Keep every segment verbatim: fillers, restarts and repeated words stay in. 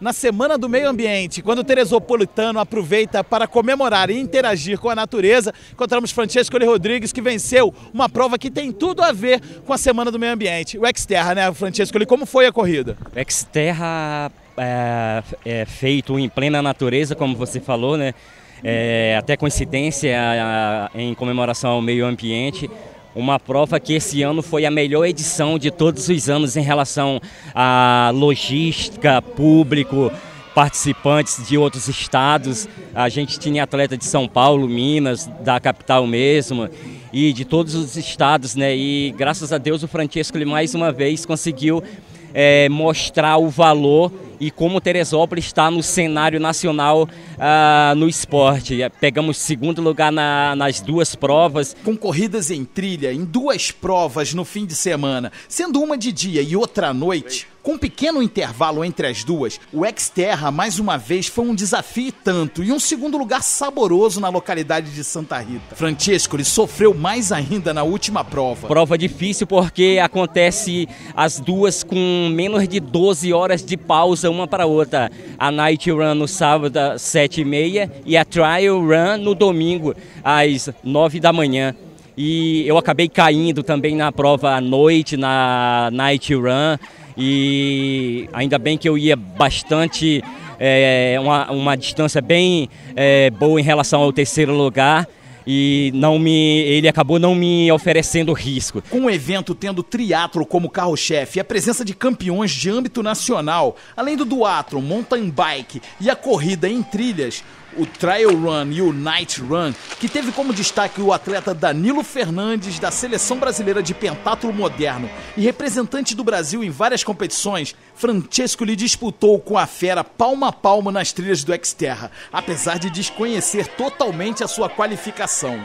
na Semana do Meio Ambiente, quando o teresopolitano aproveita para comemorar e interagir com a natureza, encontramos Francescoli Rodrigues, que venceu uma prova que tem tudo a ver com a Semana do Meio Ambiente. O Xterra, né, Francescoli? Como foi a corrida? O Xterra é, é feito em plena natureza, como você falou, né? É, até coincidência a, a, em comemoração ao meio ambiente. Uma prova que esse ano foi a melhor edição de todos os anos em relação à logística, público, participantes de outros estados. A gente tinha atleta de São Paulo, Minas, da capital mesmo, e de todos os estados, né? E graças a Deus o Francescoli mais uma vez conseguiu é, mostrar o valor e como Teresópolis está no cenário nacional ah, no esporte. Pegamos segundo lugar na, nas duas provas. Com corridas em trilha, em duas provas no fim de semana, sendo uma de dia e outra à noite, com um pequeno intervalo entre as duas, o Xterra mais uma vez foi um desafio tanto e um segundo lugar saboroso na localidade de Santa Rita. Francescoli sofreu mais ainda na última prova. Prova difícil porque acontece as duas com menos de doze horas de pausa uma para a outra, a Night Run no sábado às sete e meia e a Trial Run no domingo às nove da manhã. E eu acabei caindo também na prova à noite, na Night Run, e ainda bem que eu ia bastante, é, uma, uma distância bem é, boa em relação ao terceiro lugar. E não me, ele acabou não me oferecendo risco. Com o evento tendo triatlo como carro-chefe, a presença de campeões de âmbito nacional, além do duatlo, mountain bike e a corrida em trilhas, o Trail Run e o Night Run, que teve como destaque o atleta Danilo Fernandes, da Seleção Brasileira de Pentatlo Moderno e representante do Brasil em várias competições, Francescoli disputou com a fera palma a palma nas trilhas do Xterra, apesar de desconhecer totalmente a sua qualificação.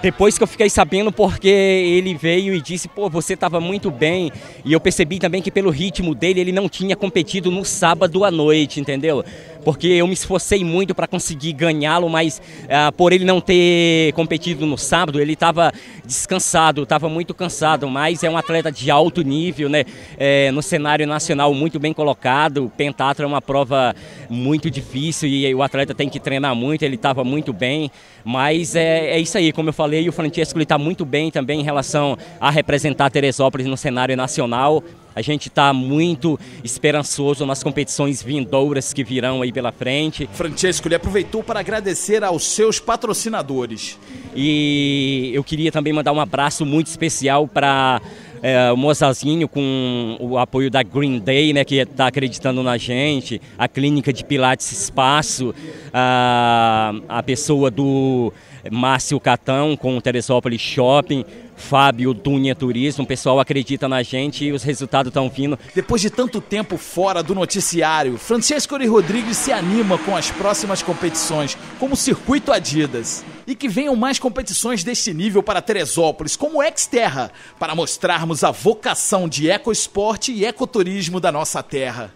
Depois que eu fiquei sabendo, porque ele veio e disse, pô, você estava muito bem. E eu percebi também que pelo ritmo dele, ele não tinha competido no sábado à noite, entendeu? Porque eu me esforcei muito para conseguir ganhá-lo, mas ah, por ele não ter competido no sábado, ele estava descansado, estava muito cansado. Mas é um atleta de alto nível, né? É, no cenário nacional, muito bem colocado. O pentatlo é uma prova muito difícil e o atleta tem que treinar muito, ele estava muito bem. Mas é, é isso aí, como eu falei. E o Francescoli está muito bem também em relação a representar Teresópolis no cenário nacional. A gente está muito esperançoso nas competições vindouras que virão aí pela frente. Francescoli aproveitou para agradecer aos seus patrocinadores. E eu queria também mandar um abraço muito especial para é, o Mozazinho, com o apoio da Green Day, né, que está acreditando na gente, a Clínica de Pilates Espaço, a, a pessoa do Márcio Catão com o Teresópolis Shopping, Fábio Dunia Turismo. O pessoal acredita na gente e os resultados estão vindo. Depois de tanto tempo fora do noticiário, Francescoli Rodrigues se anima com as próximas competições, como o Circuito Adidas. E que venham mais competições deste nível para Teresópolis, como o Xterra, para mostrarmos a vocação de ecoesporte e ecoturismo da nossa terra.